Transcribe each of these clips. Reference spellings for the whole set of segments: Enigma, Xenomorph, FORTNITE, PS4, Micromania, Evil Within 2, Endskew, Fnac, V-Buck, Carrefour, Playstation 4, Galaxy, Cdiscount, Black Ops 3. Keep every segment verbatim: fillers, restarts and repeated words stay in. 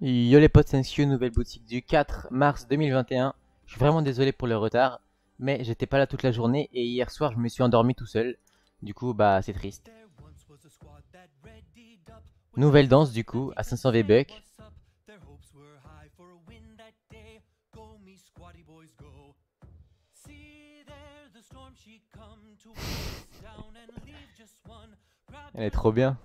Yo les potes, Endskew, nouvelle boutique du quatre mars deux mille vingt et un. Je suis vraiment désolé pour le retard, mais j'étais pas là toute la journée et hier soir je me suis endormi tout seul. Du coup bah c'est triste. Nouvelle danse du coup à cinq cents V-Buck. Elle est trop bien.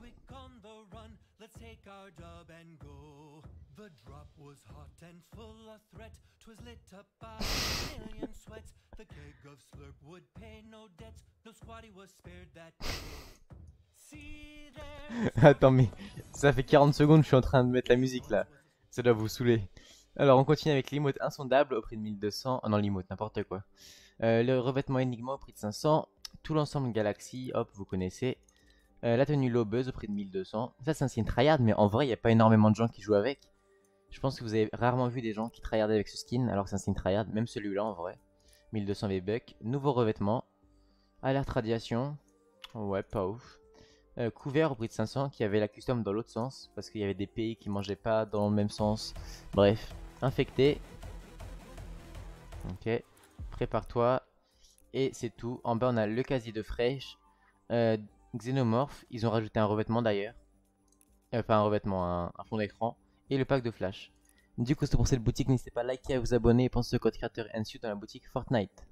Attends, mais ça fait quarante secondes que je suis en train de mettre la musique là. Ça doit vous saouler. Alors on continue avec l'emote insondable au prix de mille deux cents. Oh non, l'emote, n'importe quoi. Euh, le revêtement Enigma au prix de cinq cents. Tout l'ensemble Galaxy, hop, vous connaissez. Euh, la tenue Lobeuse au prix de mille deux cents. Ça c'est un skin tryhard, mais en vrai il n'y a pas énormément de gens qui jouent avec. Je pense que vous avez rarement vu des gens qui tryhardaient avec ce skin, alors que c'est un skin tryhard, même celui-là en vrai. mille deux cents V-Buck. Nouveau revêtement. Alerte radiation. Ouais, pas ouf. Euh, couvert au prix de cinq cents, qui avait la custom dans l'autre sens, parce qu'il y avait des pays qui mangeaient pas dans le même sens. Bref. Infecté. Ok. Prépare-toi. Et c'est tout. En bas on a le casier de fraîche. Euh, Xenomorph, ils ont rajouté un revêtement d'ailleurs, euh, pas un revêtement, un, un fond d'écran, et le pack de flash. Du coup c'est pour cette boutique, n'hésitez pas à liker, à vous abonner et pensez au code créateur Endskew dans la boutique Fortnite.